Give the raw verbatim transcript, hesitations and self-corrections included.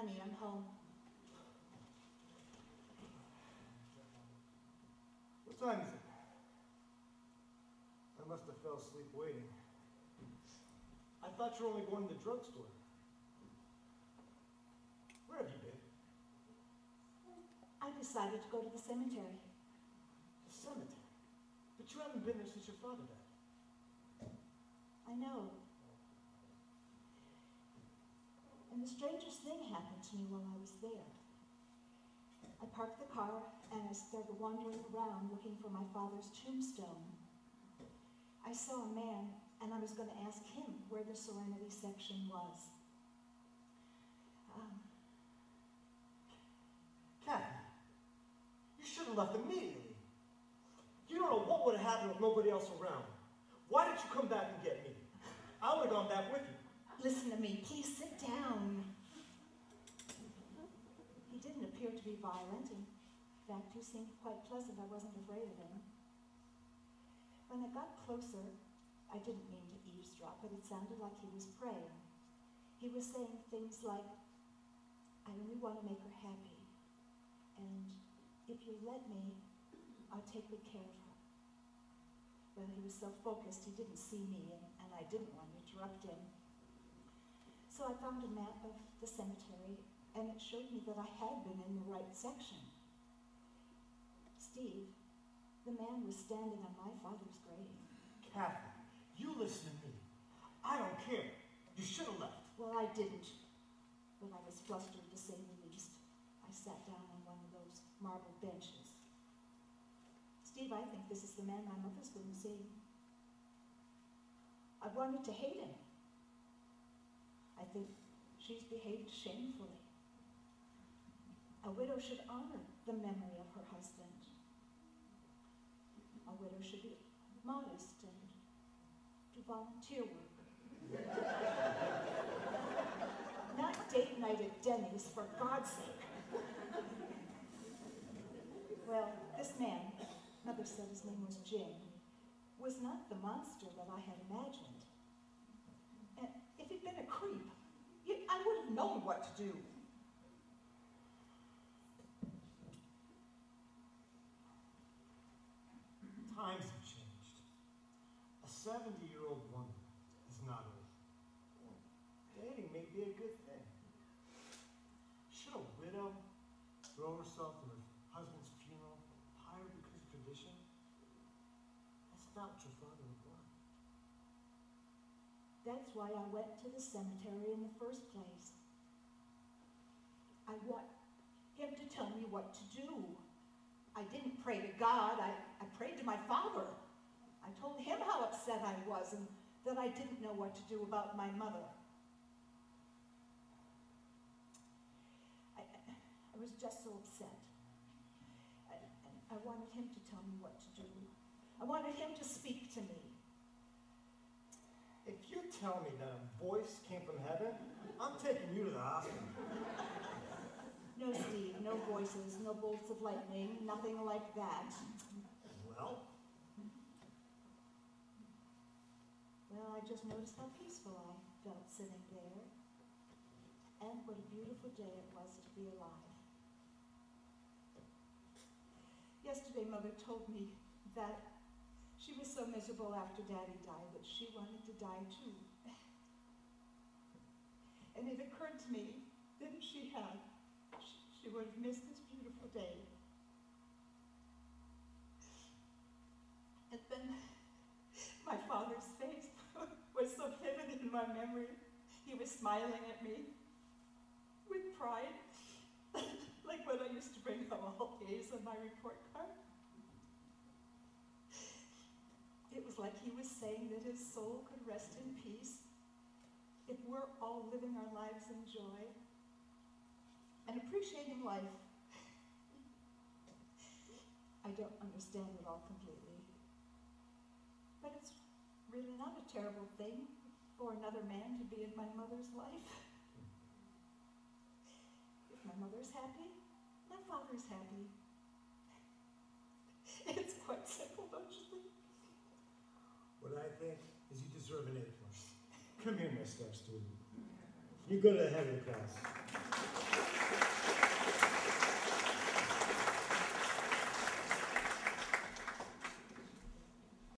Honey, I'm home. What time is it? I must have fell asleep waiting. I thought you were only going to the drugstore. Where have you been? I decided to go to the cemetery. The cemetery? But you haven't been there since your father died. I know. And the strangest thing happened to me while I was there. I parked the car and I started wandering around looking for my father's tombstone. I saw a man and I was going to ask him where the Serenity section was. Um, Kathy, you should have left immediately. You don't know what would have happened with nobody else around. Why did you come back and get me? I would have gone back with you. Listen to me, please sit down. He didn't appear to be violent. In fact, he seemed quite pleasant. I wasn't afraid of him. When I got closer, I didn't mean to eavesdrop, but it sounded like he was praying. He was saying things like, I only want to make her happy. And if you let me, I'll take good care of her. Well, he was so focused, he didn't see me, and, and I didn't want to interrupt him. So I found a map of the cemetery, and it showed me that I had been in the right section. Steve, the man was standing on my father's grave. Kathy, you listen to me. I don't care. You should have left. Well, I didn't. But I was flustered, to say the least. I sat down on one of those marble benches. Steve, I think this is the man my mother's been seeing. I wanted to hate him. I think she's behaved shamefully. A widow should honor the memory of her husband. A widow should be modest and do volunteer work. Not date night at Denny's, for God's sake. Well, this man, Mother said his name was Jim, was not the monster that I had imagined. And if he'd been a creep, I would have known what to do. Times have changed. A seventy-year-old woman is not old. Dating may be a good thing. Should a widow throw herself in her husband's funeral pyre because of tradition? That's not what your father would want. That's why I went to the cemetery in the first place. I want him to tell me what to do. I didn't pray to God. I, I prayed to my father. I told him how upset I was and that I didn't know what to do about my mother. I, I was just so upset. I, I wanted him to tell me what to do. I wanted him to speak to me. If you tell me that a voice came from heaven, I'm taking you to the hospital. No, Steve, no voices, no bolts of lightning, nothing like that. Well? Well, I just noticed how peaceful I felt sitting there. And what a beautiful day it was to be alive. Yesterday, Mother told me that she was so miserable after Daddy died that she wanted to die too. And it occurred to me that if she had, she, she would have missed this beautiful day. And then my father's face was so vivid in my memory. He was smiling at me with pride, like when I used to bring home all A's on my report card. It was like he was saying that his soul could rest in peace if we're all living our lives in joy and appreciating life. I don't understand it all completely, but it's really not a terrible thing for another man to be in my mother's life. If my mother's happy, my father's happy. It's quite simple, don't you think? What I think is you deserve an A plus. Come here, my step student. You go to the head of the class.